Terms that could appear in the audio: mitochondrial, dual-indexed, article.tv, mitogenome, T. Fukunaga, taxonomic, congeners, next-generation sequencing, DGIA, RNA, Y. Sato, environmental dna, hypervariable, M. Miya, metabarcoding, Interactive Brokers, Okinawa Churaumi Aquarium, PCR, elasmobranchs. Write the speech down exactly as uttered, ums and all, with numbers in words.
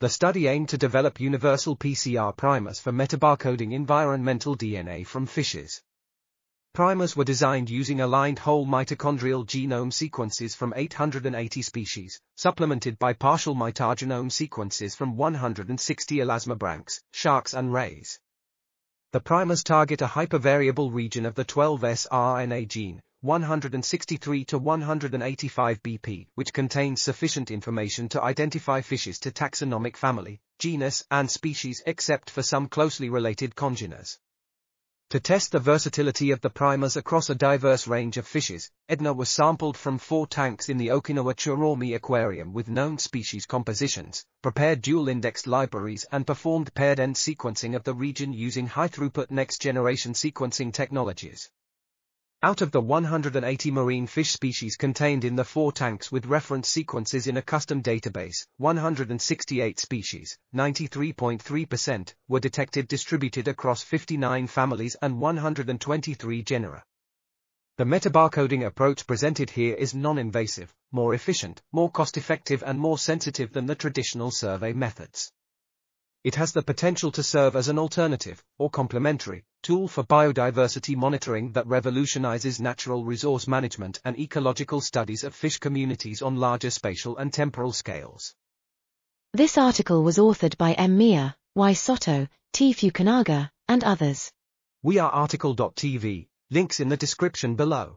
The study aimed to develop universal P C R primers for metabarcoding environmental D N A from fishes. Primers were designed using aligned whole mitochondrial genome sequences from eight hundred eighty species, supplemented by partial mitogenome sequences from one hundred sixty elasmobranchs, sharks and rays. The primers target a hypervariable region of the twelve S R N A gene, one hundred sixty-three to one hundred eighty-five B P, which contains sufficient information to identify fishes to taxonomic family, genus, and species except for some closely related congeners. To test the versatility of the primers across a diverse range of fishes, Edna was sampled from four tanks in the Okinawa Churaumi Aquarium with known species compositions, prepared dual-indexed libraries and performed paired-end sequencing of the region using high-throughput next-generation sequencing technologies. Out of the one hundred eighty marine fish species contained in the four tanks with reference sequences in a custom database, one hundred sixty-eight species, ninety-three point three percent, were detected distributed across fifty-nine families and one hundred twenty-three genera. The metabarcoding approach presented here is non-invasive, more efficient, more cost-effective and more sensitive than the traditional survey methods. It has the potential to serve as an alternative, or complementary, tool for biodiversity monitoring that revolutionizes natural resource management and ecological studies of fish communities on larger spatial and temporal scales. This article was authored by M. Miya, Y. Sato, T. Fukunaga, and others. We are article dot T V, links in the description below.